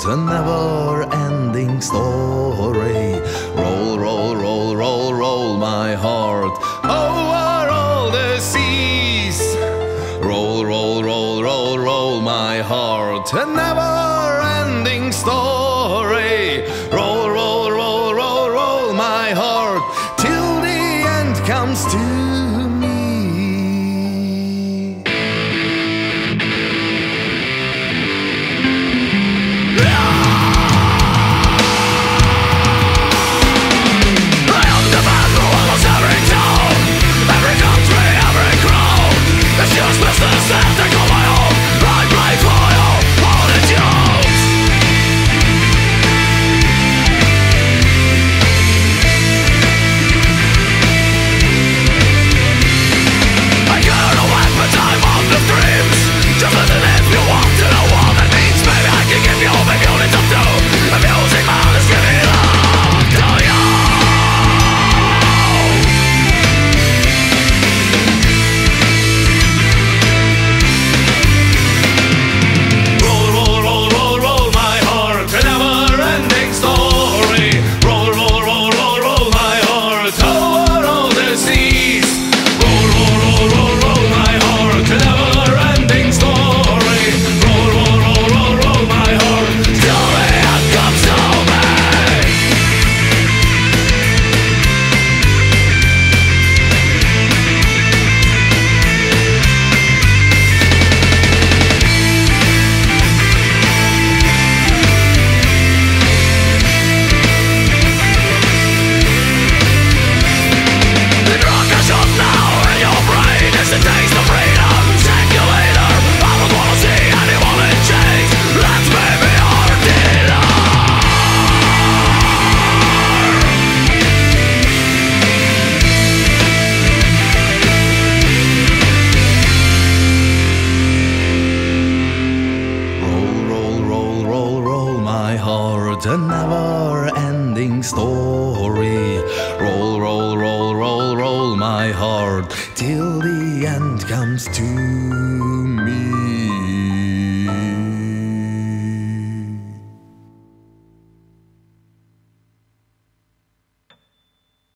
It's a never-ending story. Roll, roll, roll, roll, roll my heart over all the seas. Roll, roll, roll, roll, roll my heart. A never-ending story. Roll, roll, roll, roll, roll my heart till the end comes to. A never-ending story. Roll, roll, roll, roll, roll my heart till the end comes to.